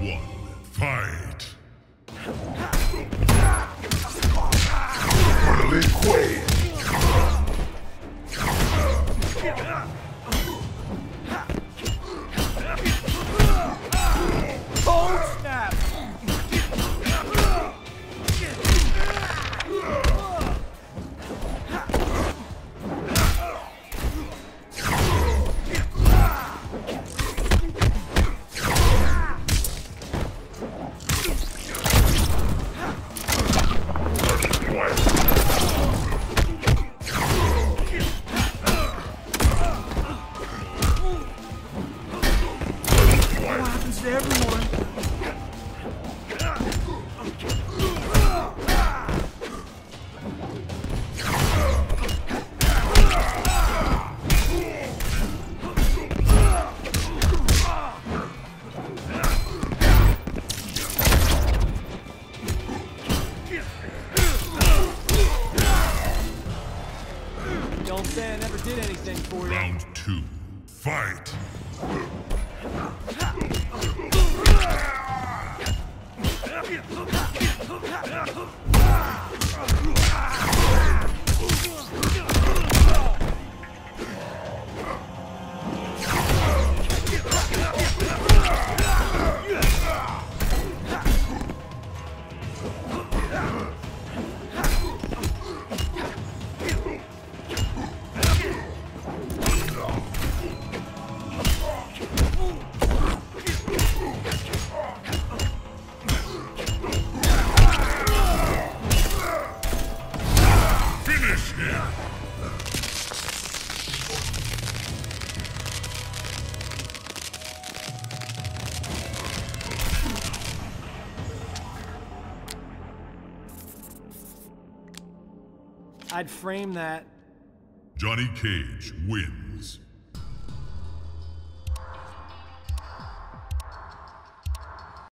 1, fight! Merlin Quaid! Oh snap! Don't say I never did anything for you. Round 2, fight! I'd frame that. Johnny Cage wins.